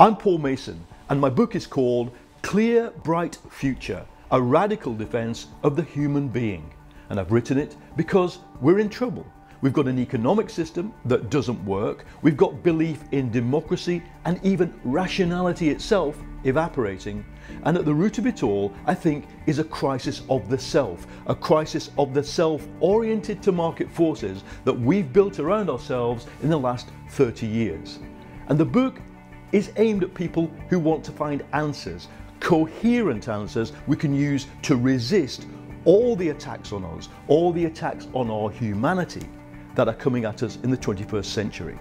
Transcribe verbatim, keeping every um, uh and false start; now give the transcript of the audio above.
I'm Paul Mason, and my book is called Clear Bright Future: A Radical Defense of the Human Being. And I've written it because we're in trouble. We've got an economic system that doesn't work. We've got belief in democracy and even rationality itself evaporating. And at the root of it all, I think, is a crisis of the self, a crisis of the self oriented to market forces that we've built around ourselves in the last thirty years. And the book is aimed at people who want to find answers, coherent answers we can use to resist all the attacks on us, all the attacks on our humanity that are coming at us in the twenty-first century.